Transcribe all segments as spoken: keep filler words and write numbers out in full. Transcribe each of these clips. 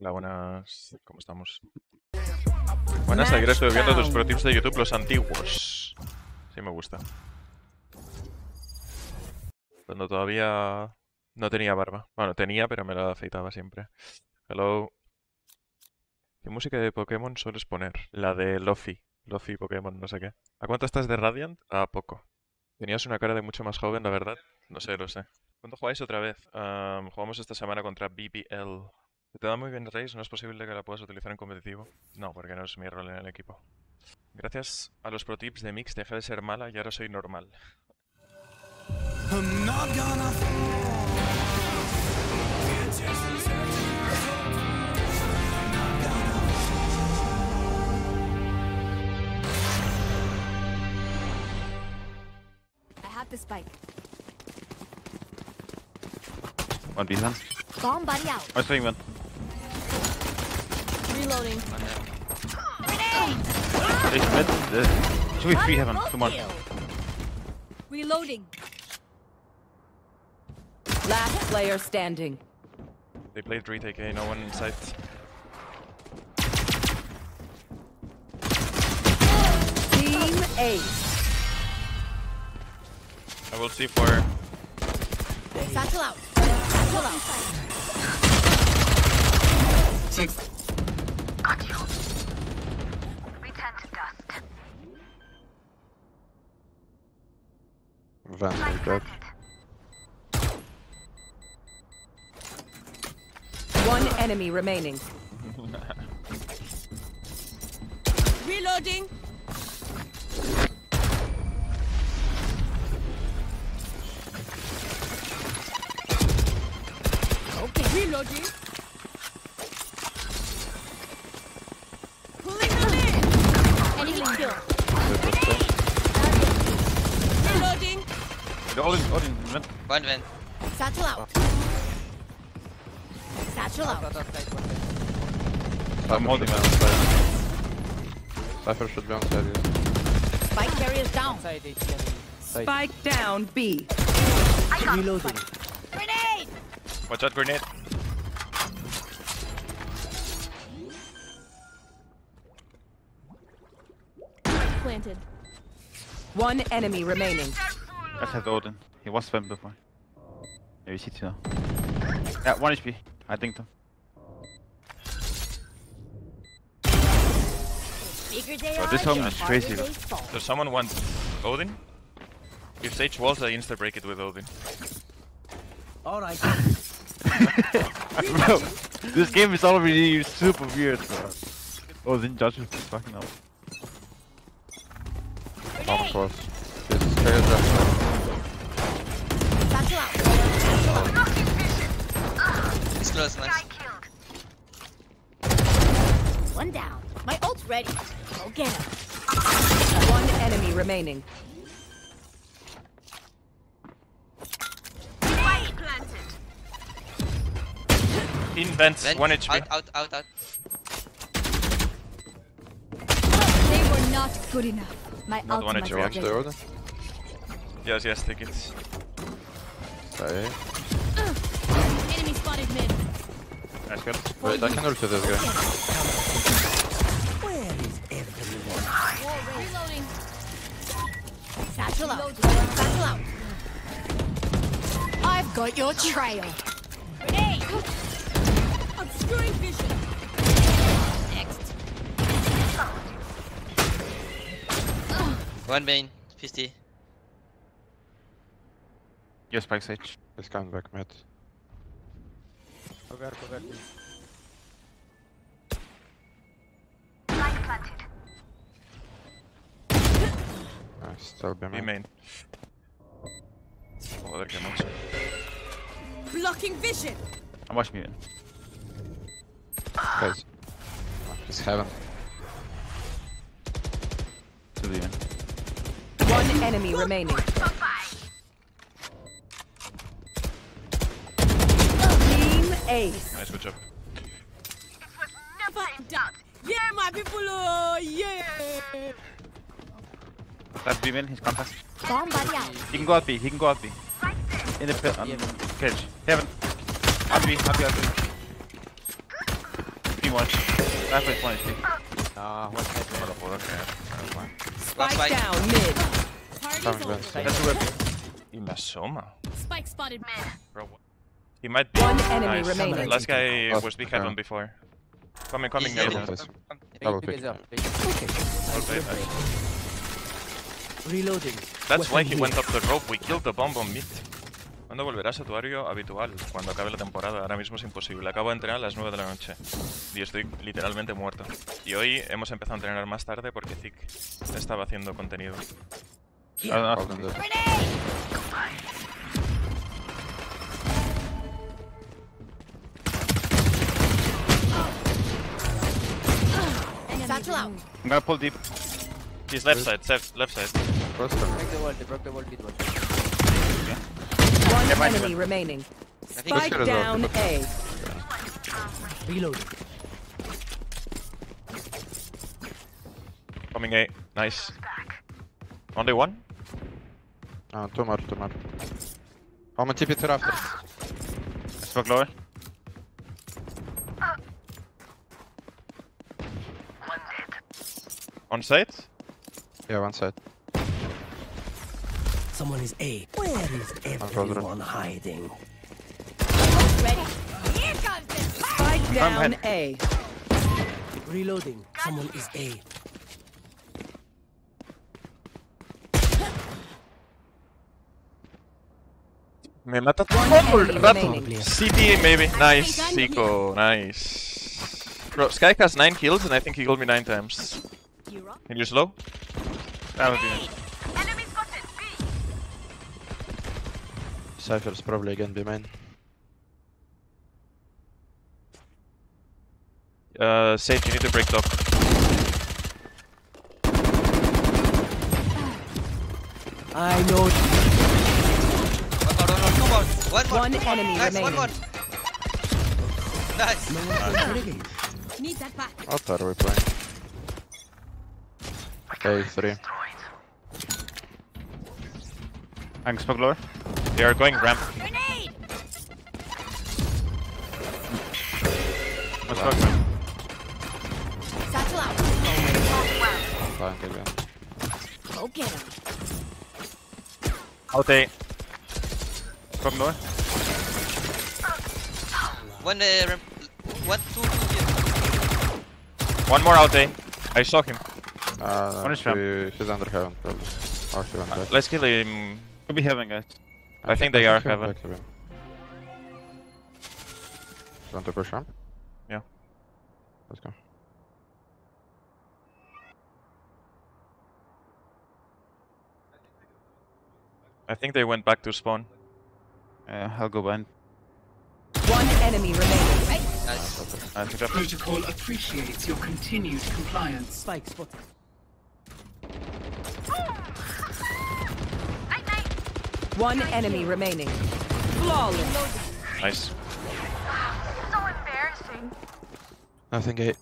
Hola, buenas. ¿Cómo estamos? Buenas, ayer estuve viendo tus pro tips de YouTube, los antiguos. Sí, me gusta. Cuando todavía no tenía barba. Bueno, tenía, pero me la afeitaba siempre. Hello. ¿Qué música de Pokémon sueles poner? La de Luffy. Luffy, Pokémon, no sé qué. ¿A cuánto estás de Radiant? A poco. Tenías una cara de mucho más joven, la verdad. No sé, lo sé. ¿Cuándo jugáis otra vez? Um, jugamos esta semana contra B B L. Si te da muy bien Raze, no es posible que la puedas utilizar en competitivo. No, porque no es mi rol en el equipo. Gracias a los pro tips de Mix dejé de ser mala y ahora soy normal. One B man. Bomb buddy out. I'm swinging one. Reloading. Grenade! Should we free heaven? Come on. Reloading. Last player standing. They played three T K, no one in sight. Team A. I will see for... Satchel out. Satchel out. Six. Got you. Return to dust. Van, we got... One enemy remaining. Reloading. Okay, reloading. Pulling them in. Enemy kill. Reloading. They're all in Odin. One win. Satchel out. Satchel out. I'm holding my outside. Cypher should be outside. Spike carriers down. Spike down B. Reloading. Grenade! Watch out, grenade. Planted. One enemy remaining. That has Odin. He was spammed before. Maybe C two now. Yeah, one H P. I think so. Oh, this home is crazy. So someone wants Odin? If Sage walls, I insta break it with Odin. Alright. Bro, this game is already super weird, bro. Odin judges is fucking up. Bomb cross. This is chaos. He's close, nice. One down. My ult's ready. Go get him. One enemy remaining. Fire planted. In vents, one H P. Out, out, out, out. They were not good enough. My not ult must be ready. Yes, yes, take it. Sorry. Nice kill. Wait, I can ult this guy. Where is everyone? Reloading. Satchel out. Satchel out. I've got your trail. Grenade! Obscuring vision. Next. One main. fifty. Your spike sage. Let's come back, mate. Over, over, nice, still be main. main. Oh, that came out. Blocking vision! I'm watching you. Guys, just heaven. To the end. One enemy remaining. Ace. Nice, good job. It was never in doubt. Yeah, my people, oh, yeah. That's B man, he's gone past. Bomb buddy out. He can go out B, he can go out B. Right there. In the pit, on the cage. Heaven. Out B, out B, out B. much. I have like one H P. Nah, one hit. Okay. Spike down mid. That's a whip. You must Soma. Spike spotted man. Bro, he might be. One enemy nice. Remaining. Last guy oh, was big head on before. Coming, coming, yeah, yeah. Double pick. Double pick. Okay. Nice. Reloading. That's why he went up the rope. We killed the bomb on mid. ¿Cuándo volverás a tu horario habitual? Cuando acabe la temporada. Ahora mismo es imposible. Acabo de entrenar a las nueve de la noche. Y estoy literalmente muerto. Y hoy hemos empezado a entrenar más tarde porque Zeke estaba haciendo contenido. Yeah. Oh, no. I'm gonna pull deep. He's left side, left, left side. Broke the wall, they broke the wall, mid wall. Yeah. One yeah, enemy one. Remaining. Spike down A. Reload. Coming A, nice. Only one? No, two more, two more. I'm gonna tip it after. I spoke lower. One side? Yeah, one side. Someone is A. Where is everyone hiding? Ready. Here comes the spike down A. Reloading. Someone is A. Me mata todo el rato. C T maybe. Nice, Zico. Nice. Bro, Skype has nine kills and I think he killed me nine times. Can you slow? I don't do it. Cypher's probably gonna be mine. Uh, Sage, you need to break top. I know. One more, one more, one more. One more. One enemy nice, remaining. One more. Nice. Nice. Need that back. What are we playing? A three. I can smoke lower. They are going ramp. Grenade! Let's go. Satchel out. Oh, wow. Go get him. Out A. Smoke lower. One uh, ramp. One, two, two, yeah. One more out A. I saw him. Uh, one is he, he's under heaven probably. Or heaven uh, let's kill him. Could be heaven, guys. I, I think, think they are heaven. heaven. Want to push ramp? Yeah. Let's go. I think they went back to spawn. Yeah, I'll go behind. One enemy remaining. Right? Nice. Nice. Protocol appreciates your continued compliance. Spike spotted. One enemy remaining. Flawless. Nice. So embarrassing. Nothing eight.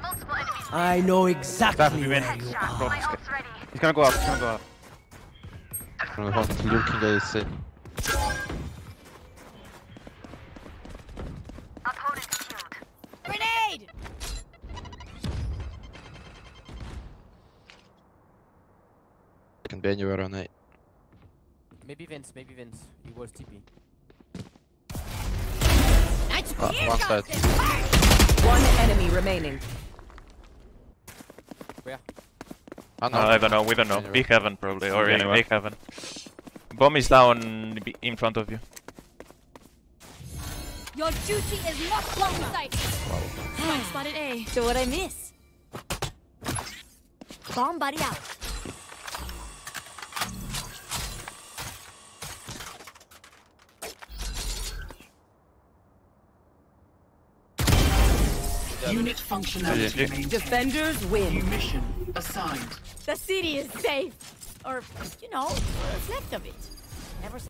Multiple enemies. I know exactly where you are. He's gonna go up. He's gonna go up. I'm gonna go looking at his. Can be anywhere on it. Maybe Vince, maybe Vince. He was T P. Oh, one side. One enemy remaining. Where? Oh, no. uh, I don't know, we don't know. Anywhere. Big heaven probably, or anyway. Big heaven. Bomb is down in front of you. Your duty is not long sight. Wow. Spotted A. So what I miss? Bomb body out. Unit functionality. Defenders win. Mission assigned. The city is safe. Or, you know, what's left of it. Never